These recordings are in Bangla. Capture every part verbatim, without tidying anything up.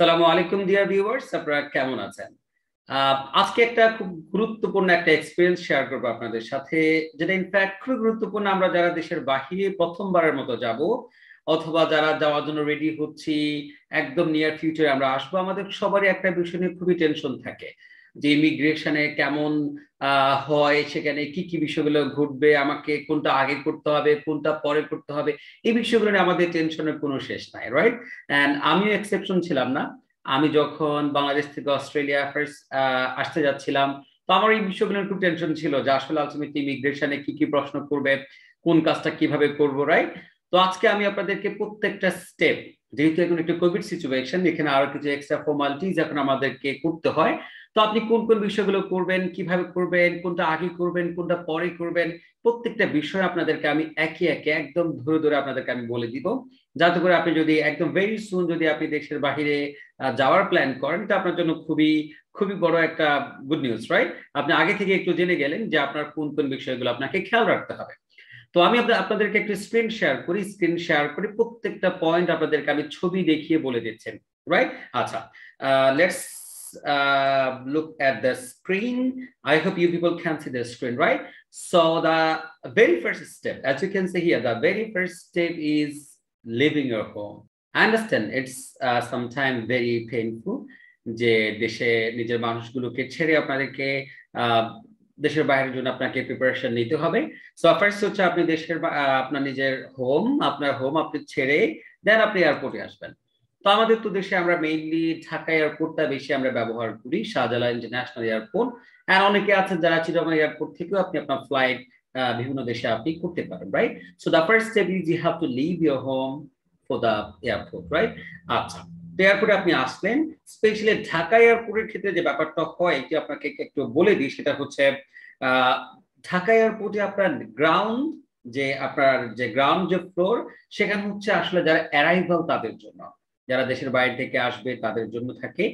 সালামু আলাইকুম ডিয়ার ভিউয়ার্স, আপনারা কেমন আছেন? আজকে একটা খুব গুরুত্বপূর্ণ একটা এক্সপেরিয়েন্স শেয়ার করব আপনাদের সাথে, যেটা ইনফ্যাক্ট খুবই গুরুত্বপূর্ণ। আমরা যারা দেশের বাহিরে প্রথমবারের মতো যাব অথবা যারা যাওয়ার জন্য রেডি হচ্ছি, একদম নিয়ার ফিউচারে আমরা আসবো, আমাদের সবারই একটা বিষয় নিয়ে খুবই টেনশন থাকে যে ইমিগ্রেশনে কেমন হয়, সেখানে কি কি বিষয়গুলো ঘটবে, আমাকে কোনটা আগে করতে হবে, কোনটা পরে করতে হবে, এই বিষয়গুলো নিয়ে আমাদের টেনশনের কোনো শেষ নাই, রাইট? অ্যান্ড আমিও এক্সেপশন ছিলাম না। আমি যখন বাংলাদেশ থেকে অস্ট্রেলিয়া ফার্স্ট আসতে যাচ্ছিলাম, তো আমার এই বিষয়গুলোর খুব টেনশন ছিল যে আসলে আলটিমেটলি ইমিগ্রেশনে কি কি প্রশ্ন করবে, কোন কাজটা কিভাবে করবো, রাইট? তো আজকে আমি আপনাদেরকে প্রত্যেকটা স্টেপ, যেহেতু এখন একটা কোভিড সিচুয়েশন, এখানে আরো কিছু এক্সট্রা ফর্মালিটিজ এখন আমাদেরকে করতে হয়, তো আপনি কোন কোন বিষয়গুলো করবেন, কিভাবে করবেন, কোনটা আগে করবেন, কোনটা পরে করবেন, প্রত্যেকটা বিষয় আপনাদেরকে আমি একে একে একদম ধরে ধরে আপনাদেরকে আমি বলে দিব, যাতে করে আপনি যদি একদম ভেরি সুন যদি আপনি দেশের বাহিরে যাওয়ার প্ল্যান করেন, এটা আপনার জন্য খুবই খুবই বড় একটা গুড নিউজ, রাইট? আপনি আগে থেকে একটু জেনে গেলেন যে আপনার কোন কোন বিষয়গুলো আপনাকে খেয়াল রাখতে হবে। তো আমি আপনাদেরকে একটা স্ক্রিন শেয়ার করি, স্ক্রিন শেয়ার করে প্রত্যেকটা পয়েন্ট আপনাদেরকে আমি ছবি দেখিয়ে বলে দিচ্ছেন, রাইট? আচ্ছা, let's look at the screen. I hope you people can see the screen, right? So the very first step, as you can see here, the very first step is leaving your home. I understand it's uh, sometimes very painful যে দেশে নিজের মানুষগুলোকে ছেড়ে আপনাদেরকে আহ দেশের বাইরের জন্য আপনাকে প্রিপারেশন নিতে হবে। সো ফার্স্ট হচ্ছে আপনি দেশের আপনার নিজের হোম, আপনার হোম আপনি ছেড়ে দেন আপনি এয়ারপোর্টে আসবেন। তো আমাদের তো দেশে আমরা মেইনলি ঢাকা এয়ারপোর্টটা বেশি আমরা ব্যবহার করি, শাহজালাল ইন্টারন্যাশনাল এয়ারপোর্ট, আর অনেকে আছেন যারা চিটাগং এয়ারপোর্ট থেকেও আপনি আপনার ফ্লাইট বিভিন্ন দেশে আপনি করতে পারেন, right? So the first step is you have to leave your home for the airport, right? আচ্ছা, তো এয়ারপোর্টে আপনি আসলেন, স্পেশালি ঢাকা এয়ারপোর্টের ক্ষেত্রে যে ব্যাপারটা হয়, এটি আপনাকে একটু বলে দিই, সেটা হচ্ছে ঢাকা এয়ারপোর্টে আপনার গ্রাউন্ড যে আপনার যে গ্রাউন্ড যে ফ্লোর, সেখানে হচ্ছে আসলে যারা অ্যারাইভাল তাদের জন্য, যারা দেশের বাইরে থেকে আসবে তাদের জন্য থাকে।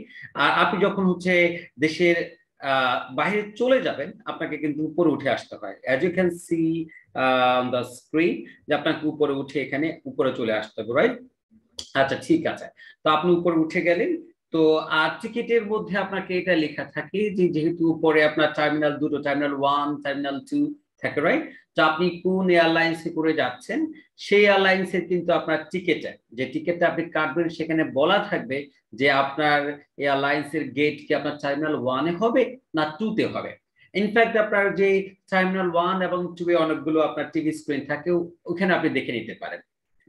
আর আপনি যখন হচ্ছে দেশের আহ বাইরে চলে যাবেন, আপনাকে কিন্তু উপরে উঠে আসতে হয়। As you can see on the screen যে আপনাকে উপরে উঠে এখানে উপরে চলে আসতে হবে, রাইট? আচ্ছা, ঠিক আছে। তো আপনি উপরে উঠে গেলেন, তো আর টিকিটের মধ্যে আপনাকে এটা লেখা থাকে যে যেহেতু উপরে আপনার টার্মিনাল দুটো, টার্মিনাল ওয়ান টার্মিনাল টু থাকে, রাইট? তো আপনি কোন এয়ারলাইন্সে করে যাচ্ছেন সেই এয়ারলাইন্সের কিন্তু আপনার টিকেটে যে টিকেটটা আপনি কাটবেন সেখানে বলা থাকবে যে আপনার এয়ারলাইন্সের গেট কি আপনার টার্মিনাল ওয়ানে হবে না টুতে হবে। ইনফ্যাক্ট আপনার যে টার্মিনাল ওয়ান এবং টু এ অনেকগুলো আপনার টিভি স্ক্রিন থাকে, ওখানে আপনি দেখে নিতে পারেন,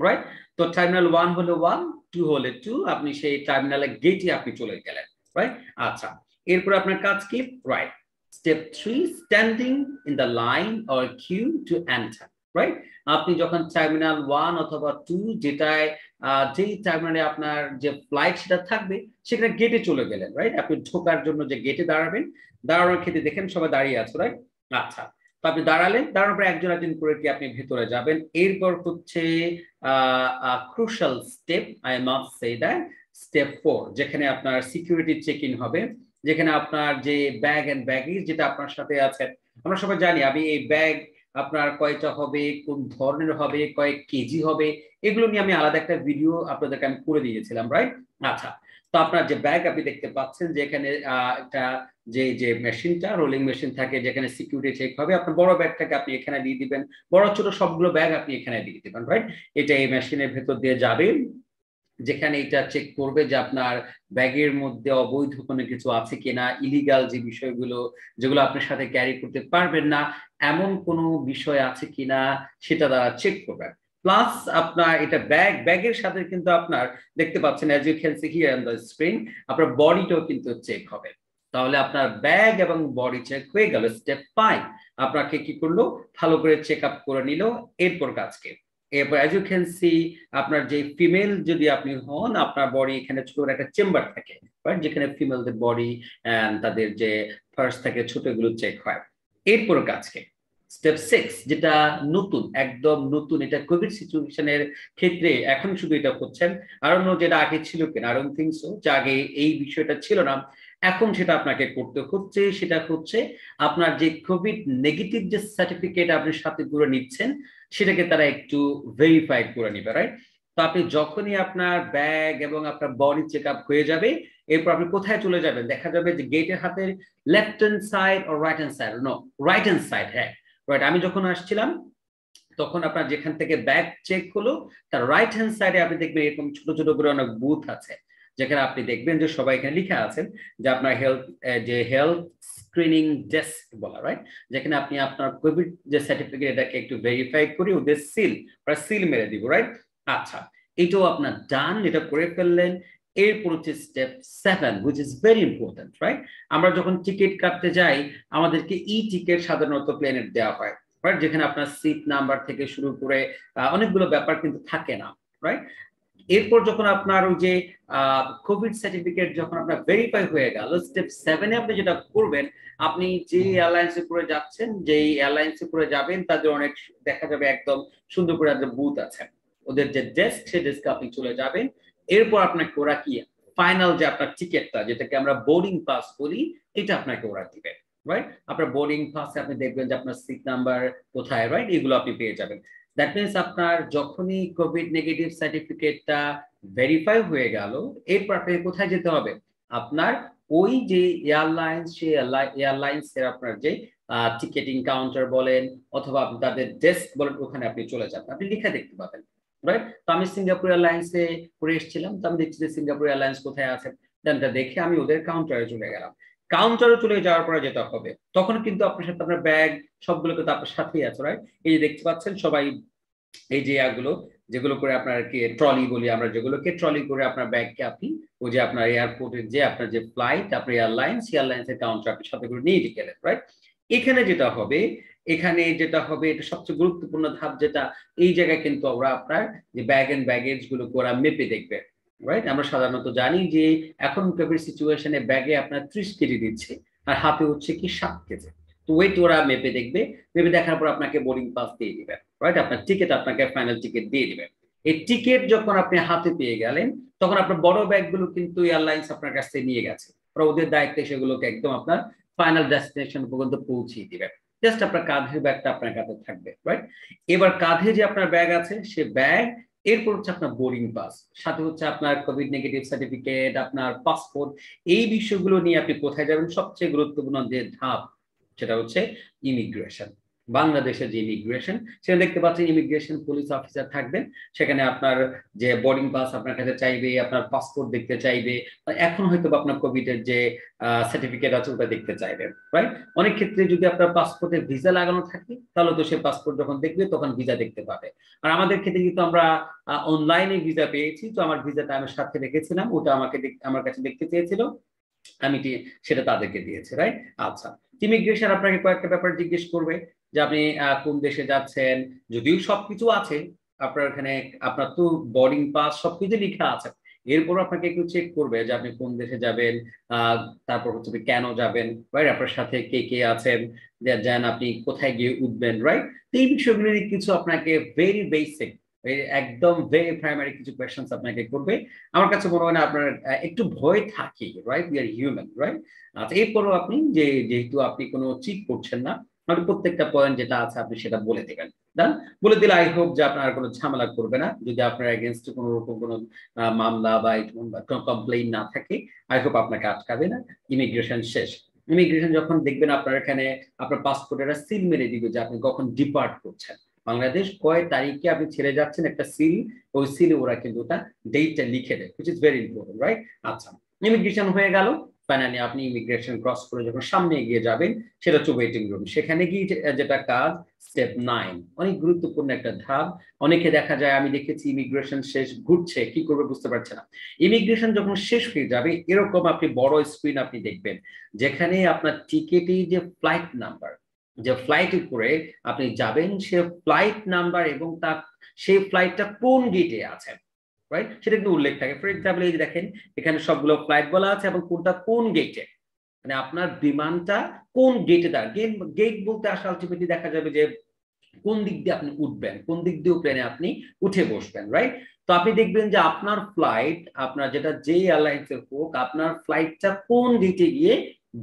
রাইট? তো টার্মিনাল ওয়ান হলে ওয়ান, টু হলে টু, আপনি সেই টার্মিনালের গেটে আপনি চলে গেলেন, রাইট? আচ্ছা, এরপর আপনার কাজ কি, right? Step three, standing in the line or queue to enter, right? আপনি যখন টার্মিনাল ওয়ান অথবা টু, যেটায় যেই টার্মিনালে আপনার যে ফ্লাইট সেটা থাকবে, সেখানে গেটে চলে গেলেন, রাইট? আপনি ঢোকার জন্য যে গেটে দাঁড়াবেন, দাঁড়ানোর ক্ষেত্রে দেখেন সবাই দাঁড়িয়ে আছে, রাইট? আচ্ছা, আপনি দাঁড়ালেন, দাঁড়ানোর পরে একজন একজন করে কি আপনি ভেতরে যাবেন। এরপর হচ্ছে crucial step, I must say that, step four, যেখানে আপনার সিকিউরিটি চেক ইন হবে, যেখানে আপনার যে ব্যাগ এন্ড ব্যাগেজ যেটা আপনার সাথে আছে, আমরা সবাই জানি আমি এই ব্যাগ আপনার কয়টা হবে, কোন ধরনের হবে, কয়েক কেজি হবে, এগুলো নিয়ে আমি আলাদা একটা ভিডিও আপনাদেরকে আমি করে দিয়েছিলাম, রাইট? আচ্ছা, তো আপনার যে ব্যাগ আপনি দেখতে পাচ্ছেন, যেখানে একটা যে যে মেশিনটা রোলিং মেশিন থাকে, যেখানে সিকিউরিটি চেক হবে, আপনার বড় ব্যাগটাকে আপনি এখানে দিয়ে দিবেন, বড় ছোট সবগুলো ব্যাগ আপনি এখানে দিয়ে দিবেন, রাইট? এটা এই মেশিনের ভেতর দিয়ে যাবে, যেখানে এটা চেক করবে যে আপনার ব্যাগের মধ্যে অবৈধ কোনো কিছু আছে কিনা, ইলিগাল যে বিষয়গুলো যেগুলো আপনার সাথে ক্যারি করতে পারবেন না এমন কোনো বিষয় আছে কিনা সেটা তারা চেক করবে। প্লাস আপনার এটা ব্যাগ ব্যাগের সাথে কিন্তু আপনার দেখতে পাচ্ছেন as you can see here on the screen আপনার বডিটাও কিন্তু চেক হবে। তাহলে আপনার ব্যাগ এবং বডি চেক হয়ে গেল। স্টেপ ফাইভ আপনাকে কি করলো, ভালো করে চেক আপ করে নিল। এরপর কাজকে এরপর অ্যাজ ইউ ক্যান সি আপনার যে ফিমেল যদি আপনি হন, আপনার বডি এখানে ছোট একটা চেম্বার থাকে, রাইট? যেখানে ফিমেলদের বডি অ্যান্ড তাদের যে ফার্স্ট থাকে ছোট এগুলো চেক হয়। এরপর কাজকে স্টেপ সিক্স, যেটা নতুন, একদম নতুন, এটা কোভিড সিচুয়েশনের ক্ষেত্রে এখন শুধু এটা করছেন, আরো যেটা আগে ছিল কিনা আরো থিংস যে আগে এই বিষয়টা ছিল না, এখন সেটা আপনাকে করতে হচ্ছে। সেটা হচ্ছে আপনার যে কোভিড নেগেটিভ যে সার্টিফিকেট আপনি সাথে করে নিচ্ছেন সেটাকে তারা একটু ভেরিফাই করে নিবে, রাইট? তো আপনি যখনই আপনার ব্যাগ এবং আপনার বডি চেকআপ হয়ে যাবে এরপর আপনি কোথায় চলে যাবেন দেখা যাবে যে গেটের হাতের left hand side or right hand side no right hand side হ্যাঁ রাইট আমি যখন আসছিলাম তখন আপনার যেখান থেকে ব্যাগ চেক হলো তার রাইট হ্যান্ড সাইডে আপনি দেখবেন এরকম ছোট ছোট করে অনেক বুথ আছে যেখানে আপনি দেখবেন যে সবাই এখানে লেখা আছেন যে আপনার হেলথ যে হেলথ স্ক্রিনিং ডেস্ক বলা রাইট যেখানে আপনি আপনার কোভিড যে সার্টিফিকেট এটাকে একটু ভেরিফাই করে ওদের সিল বা সিল মেরে দিব রাইট আচ্ছা এটাও আপনার ডান এটা করে ফেললেন এরপর হচ্ছে step seven which is very important right আমরা যখন টিকিট কাটতে যাই আমাদেরকে ই টিকিট সাধারণত প্লেনের দেওয়া হয় রাইট যেখানে আপনার সিট নাম্বার থেকে শুরু করে অনেকগুলো ব্যাপার কিন্তু থাকে না রাইট এরপর যখন আপনার ওই যে কোভিড সার্টিফিকেট যখন আপনার ভেরিফাই হয়ে গেল স্টেপ সেভেন এ আপনি যেটা করবেন আপনি যে এয়ারলাইন্সে করে যাচ্ছেন যেই এয়ারলাইন্সে করে যাবেন তাদের অনেক দেখা যাবে একদম সুন্দর করে একটা বুথ আছে ওদের যে ডেস্ক সেই ডেস্কে আপনি চলে যাবেন এরপর আপনাকে ওরা কি ফাইনাল যে আপনার টিকিটটা যেটাকে আমরা বোর্ডিং পাস বলি এটা আপনাকে ওরা দিবেন রাইট আপনার বোর্ডিং পাসে আপনি দেখবেন যে আপনার সিট নাম্বার কোথায় রাইট এগুলো আপনি পেয়ে যাবেন দ্যাট মিনস আপনার যখনই কোভিড নেগেটিভ সার্টিফিকেটটা ভেরিফাই হয়ে গেল এরপর আপনাকে কোথায় যেতে হবে আপনার ওই যে এয়ারলাইন্স সেই এয়ারলাইন্স এর আপনার যে টিকেটিং কাউন্টার বলেন অথবা তাদের ডেস্ক বলেন ওখানে আপনি চলে যাবেন আপনি লিখা দেখতে পাবেন রাইট তো আমি সিঙ্গাপুর এয়ারলাইন্সে করে এসেছিলাম তো আমি দেখছি যে সিঙ্গাপুর এয়ারলাইন্স কোথায় আছে দেনটা দেখে আমি ওদের কাউন্টারে চলে গেলাম কাউন্টারে চলে যাওয়ার পরে যেটা হবে তখন কিন্তু আপনার সাথে আপনার ব্যাগ সবগুলোকে তো আপনার সাথেই আছে রাইট এই যে দেখতে পাচ্ছেন সবাই এই যে ইয়াগুলো যেগুলো করে আপনার কি ট্রলি বলি আমরা যেগুলোকে ট্রলি করে আপনার ব্যাগকে আপনি ওই যে আপনার এয়ারপোর্টের যে আপনার যে ফ্লাইট আপনার এয়ারলাইন্স এয়ারলাইন্সের কাউন্টার আপনি সাথে করে নিয়ে গেলেন রাইট এখানে যেটা হবে এখানে যেটা হবে এটা সবচেয়ে গুরুত্বপূর্ণ ধাপ যেটা এই জায়গায় কিন্তু আমরা আপনার যে ব্যাগ এন্ড ব্যাগেজ গুলো ওরা মেপে দেখবে রাইট আমরা সাধারণত জানি যে এখন কোভিড সিচুয়েশনে ব্যাগে আপনার ত্রিশ কেজি দিচ্ছে আর হাতে হচ্ছে কি সাত কেজি তো ওয়েট ওরা মেপে দেখবে মেপে দেখার পর আপনাকে বোর্ডিং পাস দিয়ে দিবেন রাইট আপনার টিকিট আপনাকে ফাইনাল টিকিট দিয়ে দিবেন এই টিকিট যখন আপনি হাতে পেয়ে গেলেন তখন আপনার বড় ব্যাগগুলো কিন্তু এয়ারলাইন্স আপনার কাছ থেকে নিয়ে গেছে ওরা ওদের দায়িত্বে সেগুলোকে একদম আপনার ফাইনাল ডেস্টিনেশন পর্যন্ত পৌঁছিয়ে দিবেন জাস্ট আপনার কাঁধের ব্যাগটা আপনার কাছে থাকবে রাইট এবার কাঁধে যে আপনার ব্যাগ আছে সে ব্যাগ এরপর হচ্ছে আপনার বোর্ডিং পাস সাথে হচ্ছে আপনার কোভিড নেগেটিভ সার্টিফিকেট আপনার পাসপোর্ট এই বিষয়গুলো নিয়ে আপনি কোথায় যাবেন সবচেয়ে গুরুত্বপূর্ণ যে ধাপ সেটা হচ্ছে ইমিগ্রেশন বাংলাদেশের যে ইমিগ্রেশন সেখানে দেখতে পাচ্ছেন ইমিগ্রেশন পুলিশ অফিসার থাকবেন সেখানে আপনার যে বোর্ডিং পাস আপনার কাছে চাইবে আপনার পাসপোর্ট দেখতে চাইবে এখন হয়তো আপনার কোভিড এর যে সার্টিফিকেট আছে ওটা দেখতে চাইবে রাইট অনেক ক্ষেত্রে যদি আপনার পাসপোর্টে ভিসা লাগানো থাকে তাহলে তো সে পাসপোর্ট যখন দেখবে তখন ভিসা দেখতে পাবে আর আমাদের ক্ষেত্রে কিন্তু আমরা অনলাইনে ভিসা পেয়েছি তো আমার ভিসাটা আমি সাথে রেখেছিলাম ওটা আমাকে আমার কাছে দেখতে চেয়েছিল আমি সেটা তাদেরকে দিয়েছি রাইট আচ্ছা ইমিগ্রেশন আপনাকে কয়েকটা ব্যাপার জিজ্ঞেস করবে যে আপনি কোন দেশে যাচ্ছেন যদিও সবকিছু আছে আপনার এখানে আপনার তো বোর্ডিং পাস সবকিছু লেখা আছে এরপর আপনাকে একটু চেক করবে যে আপনি কোন দেশে যাবেন তারপর হচ্ছে কেন যাবেন রাইট আপনার সাথে কে কে আছেন যান আপনি কোথায় গিয়ে উঠবেন রাইট এই বিষয়গুলো কিছু আপনাকে ভেরি বেসিক একদম ভেরি প্রাইমারি কিছু কোয়েশ্চেনস আপনাকে করবে আমার কাছে মনে হয় না আপনার একটু ভয় থাকে right we are human right আচ্ছা এরপরও আপনি যে যেহেতু আপনি কোনো চিট করছেন না প্রত্যেকটা পয়েন্ট যেটা আছে আপনি সেটা বলে দেবেন ডান বলে দিলে আই হোপ যে আপনার কোনো ঝামেলা করবে না যদি আপনার এগেনস্টে কোনো রকম কোনো মামলা বা কমপ্লেইন না থাকে আই হোপ আপনাকে আটকাবে না ইমিগ্রেশন শেষ ইমিগ্রেশন যখন দেখবেন আপনার এখানে আপনার পাসপোর্টের সিল মেরে দিবে যে আপনি কখন ডিপার্ট করছেন বাংলাদেশ কয় তারিখে আপনি ছেড়ে যাচ্ছেন একটা সিল ওই সিলে ওরা কিন্তু ওটা ডেটটা লিখে দেয় which is very important right আচ্ছা ইমিগ্রেশন হয়ে গেল ফাইনালি আপনি ইমিগ্রেশন ক্রস করে যখন সামনে এগিয়ে যাবেন সেটা হচ্ছে ওয়েটিং রুম সেখানে গিয়ে যেটা কাজ স্টেপ নাইন অনেক গুরুত্বপূর্ণ একটা ধাপ অনেকে দেখা যায় আমি দেখেছি ইমিগ্রেশন শেষ ঘুরছে কি করবে বুঝতে পারছে না ইমিগ্রেশন যখন শেষ হয়ে যাবে এরকম আপনি বড় স্ক্রিন আপনি দেখবেন যেখানে আপনার টিকেটে যে ফ্লাইট নাম্বার যে ফ্লাইটে করে আপনি যাবেন সে ফ্লাইট নাম্বার এবং তার সেই ফ্লাইটটা কোন গেটে আছে রাইট সেটা কিন্তু উল্লেখ থাকে ফর এক্সাম্পল এই দেখেন এখানে সবগুলো ফ্লাইট বলা আছে এবং কোনটা কোন গেটে মানে আপনার বিমানটা কোন গেটে দাঁড় গেট গেট বলতে আসলে আলটিমেটলি দেখা যাবে যে কোন দিক দিয়ে আপনি উঠবেন কোন দিক দিয়ে প্লেনে আপনি উঠে বসবেন রাইট তো আপনি দেখবেন যে আপনার ফ্লাইট আপনার যেটা যে এয়ারলাইন্সের হোক আপনার ফ্লাইটটা কোন গেটে গিয়ে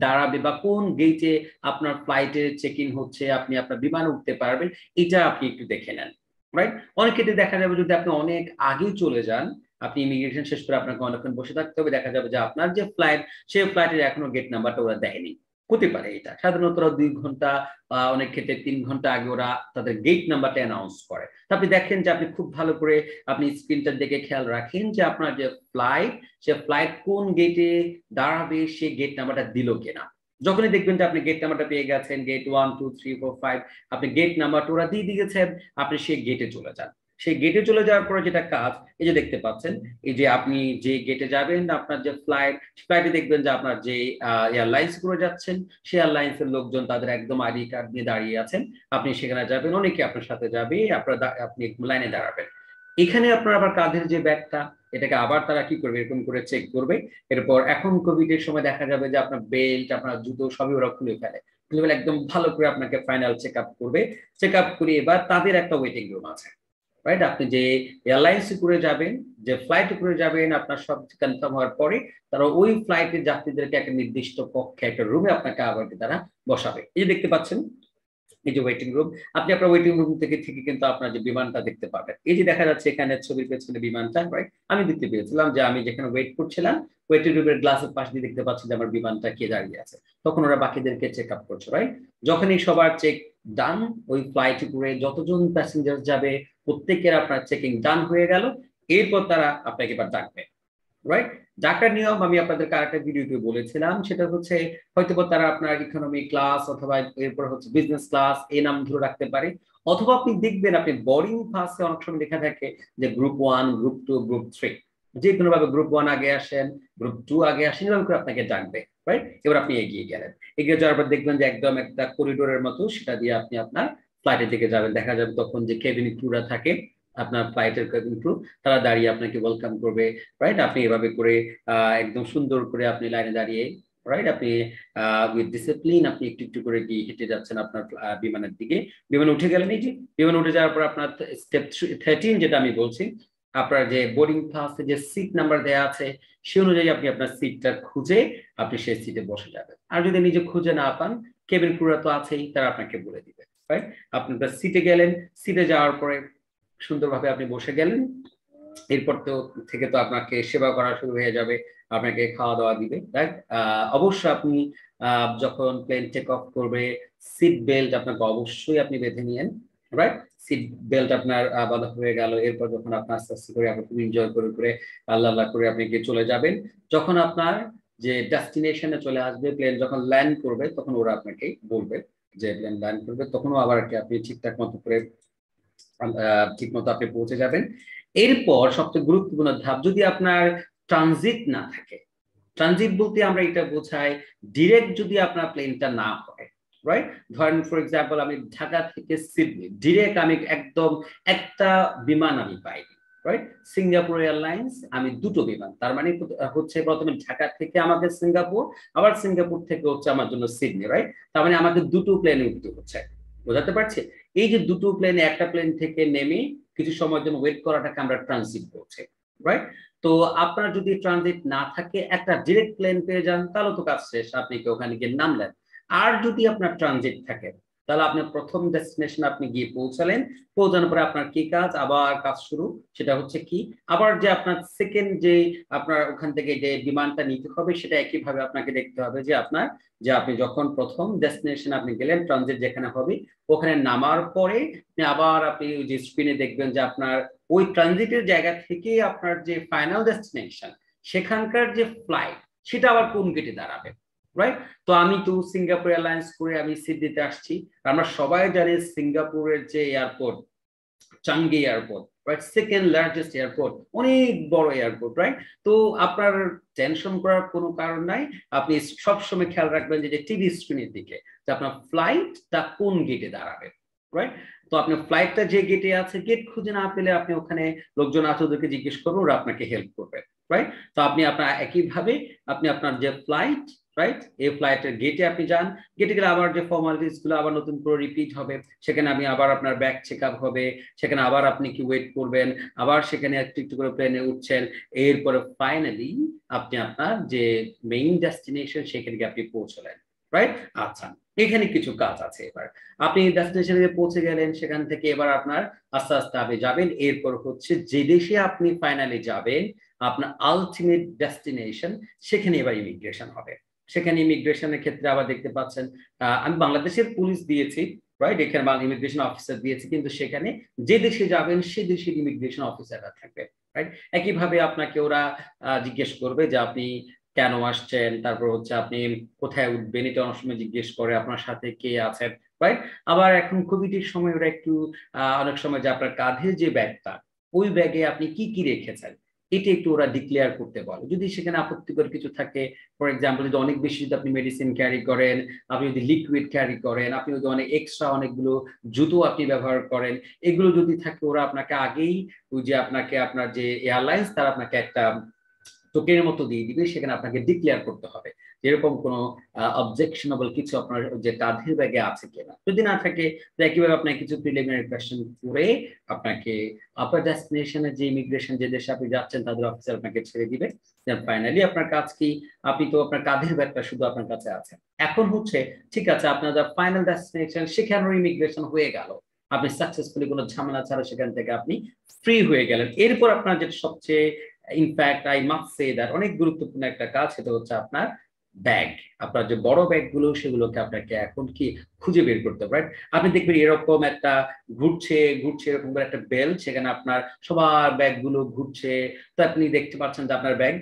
দাঁড়াবে বা কোন গেটে আপনার ফ্লাইটের চেক ইন হচ্ছে আপনি আপনার বিমানে উঠতে পারবেন এটা আপনি একটু দেখে নেন রাইট? অনেক ক্ষেত্রে দেখা যাবে যদি আপনি অনেক আগেই চলে যান, আপনি ইমিগ্রেশন শেষ করে আপনাকে অনেকক্ষণ বসে থাকতে হবে, দেখা যাবে যে আপনার যে ফ্লাইট সেই ফ্লাইটের এখনো গেট নাম্বারটা ওরা দেয়নি, হতে পারে। এটা সাধারণত দুই ঘন্টা বা অনেক ক্ষেত্রে তিন ঘন্টা আগে ওরা তাদের গেট নাম্বারটা অ্যানাউন্স করে। তো আপনি দেখেন যে আপনি খুব ভালো করে আপনি স্ক্রিনটার দিকে খেয়াল রাখেন যে আপনার যে ফ্লাইট সে ফ্লাইট কোন গেটে দাঁড়াবে সেই গেট নাম্বারটা দিল কিনা। যখনই দেখবেন যে আপনি গেট নাম্বারটা পেয়ে গেছেন, gate one two three four five আপনি গেট নাম্বারটা ওরা দিয়ে দিয়েছেন, আপনি সেই গেটে চলে যান। সেই গেটে চলে যাওয়ার পরে যেটা কাজ, এই যে দেখতে পাচ্ছেন, এই যে আপনি যে গেটে যাবেন আপনার যে ফ্লাইট ফ্লাইটে দেখবেন যে আপনার যে এয়ারলাইন্স গুলো যাচ্ছেন সেই এয়ারলাইন্স এর লোকজন তাদের একদম আইডি কার্ড নিয়ে দাঁড়িয়ে আছেন, আপনি সেখানে যাবেন, অনেকে আপনার সাথে যাবে, আপনার আপনি লাইনে দাঁড়াবেন। এখানে আপনার আবার কাঁধের যে ব্যাগটা এটাকে আবার তারা কি করবে, এরকম করে চেক করবে। এরপর এখন কোভিড এর সময় দেখা যাবে যে আপনার বেল্ট আপনার জুতো সবই ওরা খুলে ফেলে, খুলে ফেলে একদম ভালো করে আপনাকে ফাইনাল চেক আপ করবে। চেক আপ করে এবার তাদের একটা ওয়েটিং রুম আছে, রাইট? আপনি যে এয়ারলাইন্স করে যাবেন যে ফ্লাইটে করে যাবেন আপনার সব কনফার্ম হওয়ার পরে তারা ওই ফ্লাইটের যাত্রীদেরকে একটা নির্দিষ্ট কক্ষে একটা রুমে আপনাকে আবার তারা বসাবে। এই যে দেখতে পাচ্ছেন এই যে ওয়েটিং রুম, আপনি আপনার ওয়েটিং রুম থেকে থেকে কিন্তু আপনার যে বিমানটা দেখতে পাবেন। এই যে দেখা যাচ্ছে এখানে ছবির পেছনে বিমানটা, রাইট? আমি দেখতে পেয়েছিলাম যে আমি যেখানে ওয়েট করছিলাম ওয়েটিং রুমের গ্লাসের পাশ দিয়ে দেখতে পাচ্ছি যে আমার বিমানটা কে দাঁড়িয়ে আছে, তখন ওরা বাকিদেরকে চেক আপ করছে, রাইট? যখনই সবার চেক ডান, ওই ফ্লাইটে করে যতজন প্যাসেঞ্জার যাবে প্রত্যেকের আপনার চেকিং ডান হয়ে গেল, এরপর তারা আপনাকে এবার ডাকবে, রাইট? ডাকার নিয়ম আমি আপনাদেরকে আরেকটা ভিডিওতে বলেছিলাম, সেটা হচ্ছে হয়তো তারা আপনার ইকোনমি ক্লাস অথবা এরপর হচ্ছে বিজনেস ক্লাস এই নাম ধরে রাখতে পারে, অথবা আপনি দেখবেন আপনি বোর্ডিং পাসে অনেক সময় লেখা থাকে যে group one, group two, group three, যে কোনো ভাবে গ্রুপ ওয়ান আগে আসেন, গ্রুপ টু আগে আসেন, এরকম করে আপনাকে ডাকবে, রাইট? এবার আপনি এগিয়ে গেলেন, এগিয়ে যাওয়ার পর দেখবেন যে একদম একটা করিডোরের মতো সেটা দিয়ে আপনি আপনার ফ্লাইটের দিকে যাবেন। দেখা যাবে তখন যে কেবিন ক্রুরা থাকে আপনার ফ্লাইটের কেবিন ক্রু, তারা দাঁড়িয়ে আপনাকে ওয়েলকাম করবে, রাইট? আপনি এভাবে করে একদম সুন্দর করে আপনি লাইনে দাঁড়িয়ে, রাইট, আপনি উইথ ডিসিপ্লিন আপনি একটু একটু করে গিয়ে হেঁটে যাচ্ছেন আপনার বিমানের দিকে। বিমানে উঠে গেলেন, এই যে বিমানে উঠে যাওয়ার পর আপনার স্টেপ থার্টিন যেটা আমি বলছি, আপনার যে বোর্ডিং পাসে যে সিট নাম্বার দেওয়া আছে সে অনুযায়ী আপনি আপনার সিটটা খুঁজে আপনি সেই সিটে বসে যাবেন। আর যদি নিজে খুঁজে না পান কেবিন ক্রুরা তো আছেই, তারা আপনাকে বলে দিবে, রাইট? আপনি আপনার সিটে গেলেন, সিটে যাওয়ার পরে সুন্দরভাবে আপনি বসে গেলেন, এরপর তো থেকে তো আপনাকে সেবা করা শুরু হয়ে যাবে, আপনাকে খাওয়া দাওয়া দিবে, রাইট? অবশ্য আপনি যখন প্লেন টেক অফ করবে সিট বেল্ট আপনাকে অবশ্যই আপনি বেঁধে নিয়েন, রাইট? সিট বেল্ট আপনার বাধা হয়ে গেল, এরপর যখন আপনার আস্তে আস্তে করে আপনি খুব এনজয় করে করে আল্লাহ আল্লাহ করে আপনি গিয়ে চলে যাবেন। যখন আপনার যে ডেস্টিনেশনে চলে আসবে, প্লেন যখন ল্যান্ড করবে তখন ওরা আপনাকে বলবে যে প্লেন ল্যান্ড করবে, তখনও আবার কি আপনি ঠিকঠাক মতো করে ঠিক মতো আপনি পৌঁছে যাবেন। এরপর সবচেয়ে গুরুত্বপূর্ণ ধাপ, যদি আপনার ট্রানজিট না থাকে, ট্রানজিট বলতে আমরা এটা বোঝাই ডিরেক্ট যদি আপনার প্লেনটা না হয়, রাইট? ধরেন ফর এক্সাম্পল আমি ঢাকা থেকে সিডনি ডিরেক্ট আমি একদম একটা বিমান আমি পাইনি, রাইট? সিঙ্গাপুর এয়ারলাইন্স আমি দুটো বিমান, তার মানে হচ্ছে প্রথমে ঢাকা থেকে আমাকে সিঙ্গাপুর, আবার সিঙ্গাপুর থেকে হচ্ছে আমার জন্য সিডনি, রাইট? তার মানে আমাকে দুটো প্লেনে উঠতে হচ্ছে, বোঝাতে পারছি? এই যে দুটো প্লেনে একটা প্লেন থেকে নেমে কিছু সময়ের জন্য ওয়েট করাটাকে আমরা ট্রানজিট বলছি, রাইট? তো আপনার যদি ট্রানজিট না থাকে একটা ডিরেক্ট প্লেন পেয়ে যান তাহলে তো কাজ শেষ, আপনি কি ওখানে গিয়ে নামলেন। আর যদি আপনার ট্রানজিট থাকে তাহলে আপনি প্রথম ডেস্টিনেশন আপনি গিয়ে পৌঁছালেন, পৌঁছানোর পরে আপনার কি কাজ, আবার কাজ শুরু, সেটা হচ্ছে কি আবার যে আপনার সেকেন্ড যে আপনার ওখান থেকে যে বিমানটা নিতে হবে সেটা একইভাবে আপনাকে দেখতে হবে যে আপনার যে আপনি যখন প্রথম ডেস্টিনেশন আপনি গেলেন ট্রানজিট যেখানে হবে ওখানে নামার পরে আবার আপনি যে স্ক্রিনে দেখবেন যে আপনার ওই ট্রানজিটের জায়গা থেকে আপনার যে ফাইনাল ডেস্টিনেশন সেখানকার যে ফ্লাইট সেটা আবার কোন গেটে দাঁড়াবে, রাইট? তো আমি তো সিঙ্গাপুর এয়ারলাইন্স করে আমি সিডনিতে আসছি, আমরা সবাই জানি সিঙ্গাপুরের যে airport Changi airport, right? Second largest airport, অনেক বড় এয়ারপোর্ট, রাইট? তো আপনার টেনশন করার কোনো কারণ নাই, আপনি সবসময় খেয়াল রাখবেন যে টিভি স্ক্রিনের দিকে যে আপনার ফ্লাইটটা কোন গেটে দাঁড়াবে, রাইট? তো আপনি ফ্লাইটটা যে গেটে আছে গেট খুঁজে না পেলে আপনি ওখানে লোকজন আছে ওদেরকে জিজ্ঞেস করবেন, ওরা আপনাকে হেল্প করবে, রাইট? তো আপনি আপনার একইভাবে আপনি আপনার যে ফ্লাইট, রাইট, এই ফ্লাইটের গেটে আপনি যান, গেটে গেলে আবার যে ফর্মালিটিস গুলো আবার নতুন করে রিপিট হবে, সেখানে আমি আবার আপনার ব্যাগ চেক আপ হবে, সেখানে আবার আপনি কি ওয়েট করবেন, আবার সেখানে একটু একটু করে প্লেনে উঠছেন, এরপরে ফাইনালি আপনি আপনার যে মেইন ডেস্টিনেশন সেখানে গিয়ে আপনি পৌঁছলেন, রাইট? আচ্ছা, এখানে কিছু কাজ আছে এবার আপনি ডেস্টিনেশনে পৌঁছে গেলেন সেখান থেকে এবার আপনার আস্তে আস্তে আপনি যাবেন এরপর হচ্ছে যে দেশে আপনি ফাইনালি যাবেন আপনার আলটিমেট ডেস্টিনেশন সেখানে এবার ইমিগ্রেশন হবে সেখানে ইমিগ্রেশনের ক্ষেত্রে আবার দেখতে পাচ্ছেন আমি বাংলাদেশের পুলিশ দিয়েছি রাইট এখানে বাংলা ইমিগ্রেশন অফিসার দিয়েছি কিন্তু সেখানে যে দেশে যাবেন সেই দেশের ইমিগ্রেশন অফিসাররা থাকবে রাইট একই ভাবে আপনাকে ওরা জিজ্ঞেস করবে যে আপনি কেন আসছেন তারপর হচ্ছে আপনি কোথায় উঠবেন এটা অনেক সময় জিজ্ঞেস করে আপনার সাথে কে আছেন রাইট আবার এখন কোভিডের সময় ওরা একটু অনেক সময় যে আপনার কাঁধে যে ব্যাগটা ওই ব্যাগে আপনি কি কি রেখেছেন এটা একটু ওরা ডিক্লেয়ার করতে বলে যদি সেখানে আপত্তিকর কিছু থাকে ফর এক্সাম্পল যদি অনেক বেশি যদি আপনি মেডিসিন ক্যারি করেন আপনি যদি লিকুইড ক্যারি করেন আপনি যদি অনেক এক্সট্রা অনেকগুলো জুতো আপনি ব্যবহার করেন এগুলো যদি থাকে ওরা আপনাকে আগেই ওই যে আপনাকে আপনার যে এয়ারলাইন্স তারা আপনাকে একটা টোকেনের মতো দিয়ে দিবে সেখানে আপনাকে ডিক্লেয়ার করতে হবে যেরকম কোনো অবজেকশনেবল কিছু আপনার যে কাঁধের ব্যাগে আছে কিনা যদি না থাকে তো একইভাবে আপনাকে কিছু প্রিলিমিনারি কোয়েশ্চন করে আপনাকে আপনার ডেস্টিনেশনে যে ইমিগ্রেশন যে দেশে আপনি যাচ্ছেন তাদের অফিসার আপনাকে ছেড়ে দিবে ফাইনালি আপনার কাজ কি আপনি তো আপনার কাঁধের ব্যাগটা শুধু আপনার কাছে আছে এখন হচ্ছে ঠিক আছে আপনার যা ফাইনাল ডেস্টিনেশন সেখানেও ইমিগ্রেশন হয়ে গেল আপনি সাকসেসফুলি কোনো ঝামেলা ছাড়া সেখান থেকে আপনি ফ্রি হয়ে গেলেন এরপর আপনার যেটা সবচেয়ে In fact, I must say that অনেক গুরুত্বপূর্ণ একটা কাজ সেটা হচ্ছে আপনার ব্যাগ আপনার যে বড় ব্যাগগুলো সেগুলোকে আপনাকে এখন কি খুঁজে বের করতে হবে আপনি দেখবেন এরকম একটা ঘুরছে ঘুরছে এরকম একটা বেল সেখানে আপনার সবার ব্যাগগুলো ঘুরছে তো আপনি দেখতে পাচ্ছেন যে আপনার ব্যাগ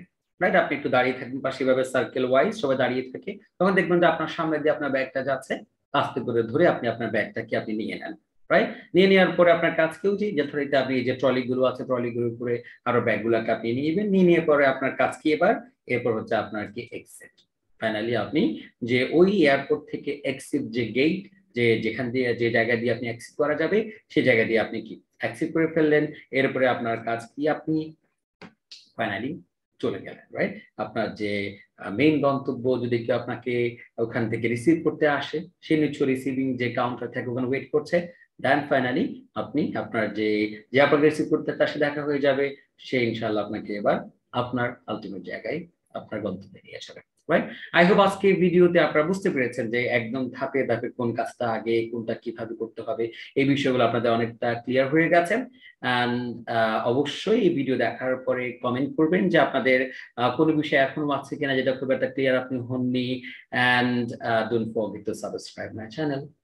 রাইট আপনি একটু দাঁড়িয়ে থাকবেন পাশে এভাবে সার্কেল ওয়াইজ সবাই দাঁড়িয়ে থাকে তখন দেখবেন যে আপনার সামনে দিয়ে আপনার ব্যাগটা যাচ্ছে আস্তে করে ধরে আপনি আপনার ব্যাগটাকে আপনি নিয়ে নেন রাইট নিয়ে নেওয়ার পরে আপনার কাজ কি উচিত যথারীতি আপনি যে ট্রলি গুলো আছে ট্রলি গুলোর উপরে আরো ব্যাগগুলোকে আপনি নিয়ে নেবেন নিয়ে নেওয়ার পরে আপনার কাজ কি এবার এরপর হচ্ছে আপনার কি এক্সিট ফাইনালি আপনি যে ওই এয়ারপোর্ট থেকে এক্সিট যে গেট যে যেখান দিয়ে যে জায়গা দিয়ে আপনি এক্সিট করা যাবে সেই জায়গা দিয়ে আপনি কি এক্সিট করে ফেললেন এরপরে আপনার কাজ কি আপনি ফাইনালি চলে গেলেন রাইট আপনার যে মেইন গন্তব্য যদি কেউ আপনাকে ওখান থেকে রিসিভ করতে আসে সে নিশ্চয়ই রিসিভিং যে কাউন্টার থাকে ওখানে ওয়েট করছে Then finally, আপনি আপনার যে যে আপনাকে রিসিভ করতে তার সাথে দেখা হয়ে যাবে সে ইনশাআল্লাহ আপনাকে এবার আপনার আলটিমেট জায়গায় আপনার গন্তব্যে নিয়ে যাবে রাইট আই হোপ আজকে ভিডিওতে আপনারা বুঝতে পেরেছেন যে একদম ধাপে ধাপে কোন কাজটা আগে কোনটা কিভাবে করতে হবে এই বিষয়গুলো আপনাদের অনেকটা ক্লিয়ার হয়ে গেছে এন্ড অবশ্যই এই ভিডিও দেখার পরে কমেন্ট করবেন যে আপনাদের কোন বিষয় এখনো আছে কিনা যেটা খুব একটা ক্লিয়ার আপনি হননি and don't forget to subscribe my channel